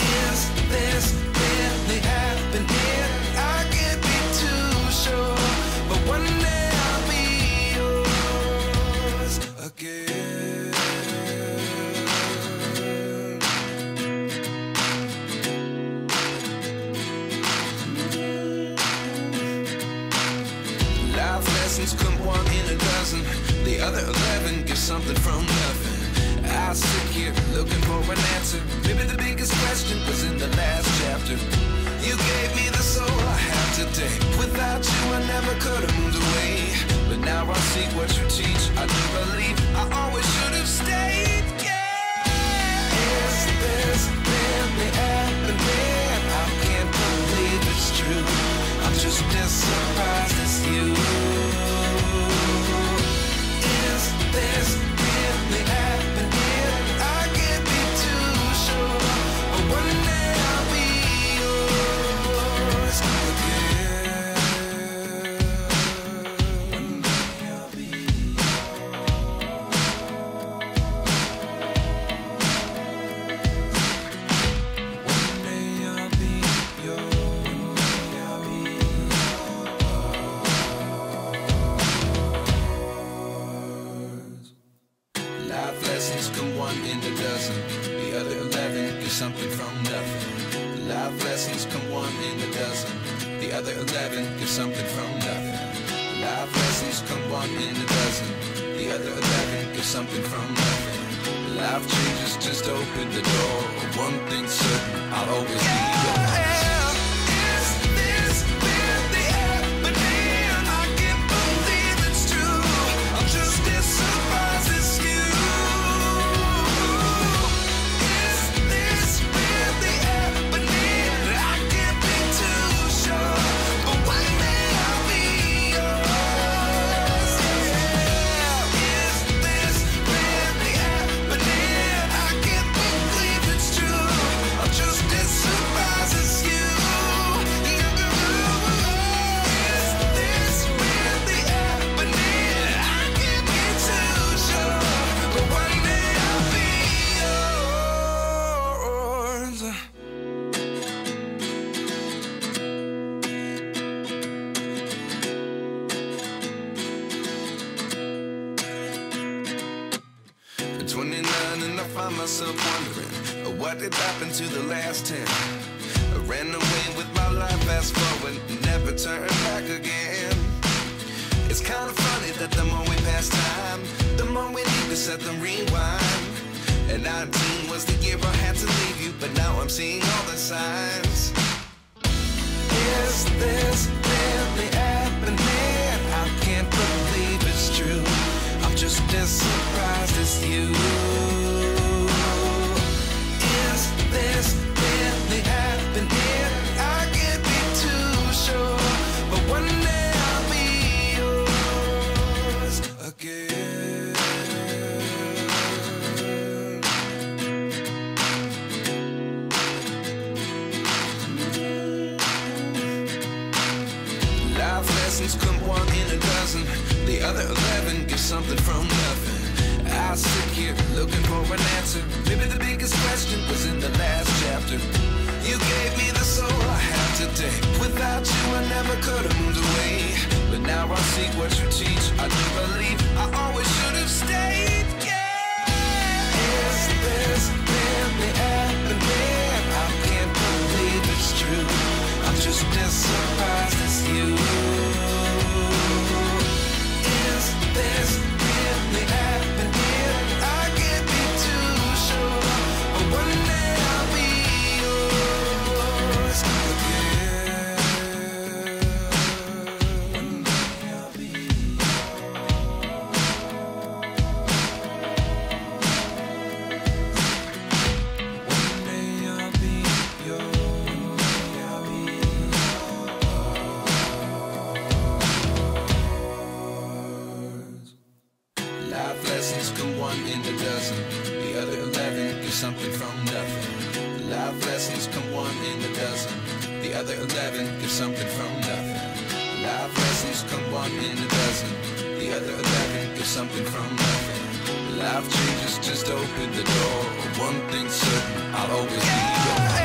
Is this really happening? I can't be too sure, but one day I'll be yours again. Come one in a dozen, the other 11 get something from nothing. I sit here looking for an answer. Maybe the biggest question was in the last chapter. You gave me the soul I have today. Without you I never could have moved away, but now I see what you teach. I do believe I always should have stayed. Yeah. Is this really happening? I can't believe it's true. I'm just as surprised as you. This really happening? I can't be too sure, but one day I'll be yours again. One day I'll be yours. One day I'll be yours. In a dozen, the other 11 get something from nothing. Life lessons come one in a dozen, the other 11 get something from nothing. Life lessons come one in a dozen, the other 11 get something from nothing. Life changes, just open the door. One thing's certain, I'll always be yours. Myself wondering, what did happen to the last 10? I ran away with my life, fast forward, never turn back again. It's kind of funny that the more we pass time, the more we need to set them rewind. And 19 was the year I had to leave you, but now I'm seeing all the signs. Is this really happening? I can't believe it's true. I'm just as surprised as you. This really happening? I can't be too sure, but one day I'll be yours again. Life lessons come one in a dozen, the other 11 get something from nothing. I sit here looking for an answer. Maybe the biggest question was in the last chapter. You gave me the soul I have today. Without you I never could have moved away, but now I see what you teach. I do believe I always should have stayed. Yeah. Is this really happening? I can't believe it's true. I'm just as surprised as you. Is this really happening? One day other 11 give something from nothing. Life lessons come one in a dozen. The other 11 give something from nothing. Life changes, just open the door. One thing's certain, I'll always be yours.